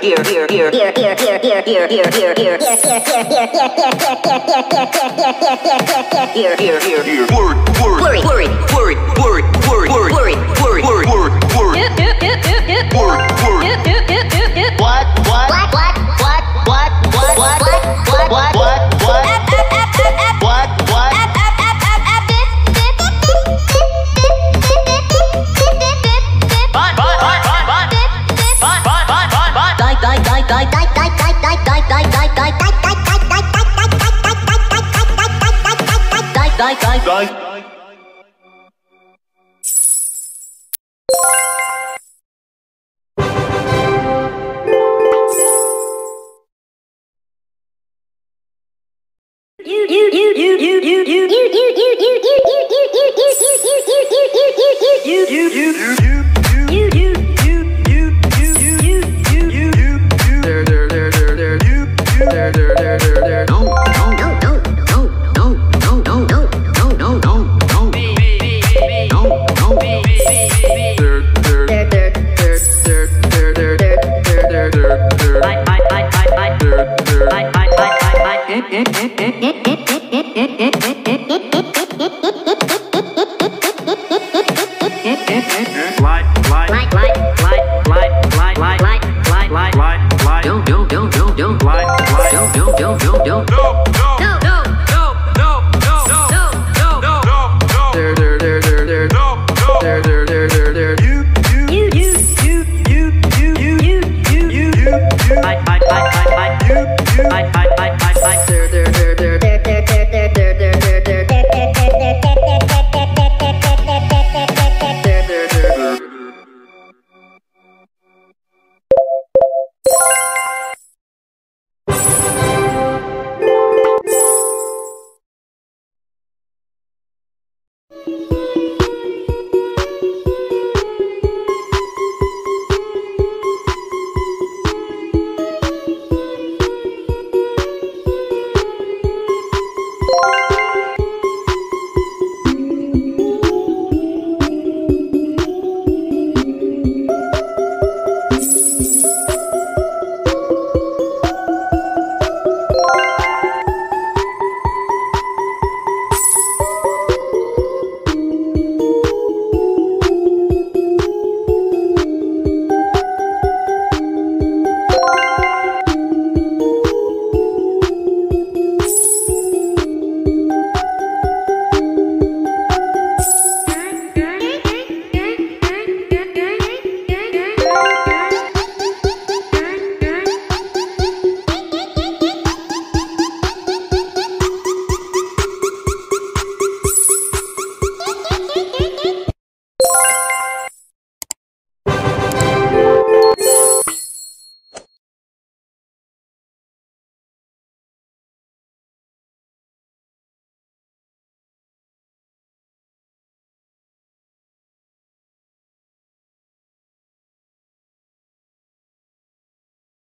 Don't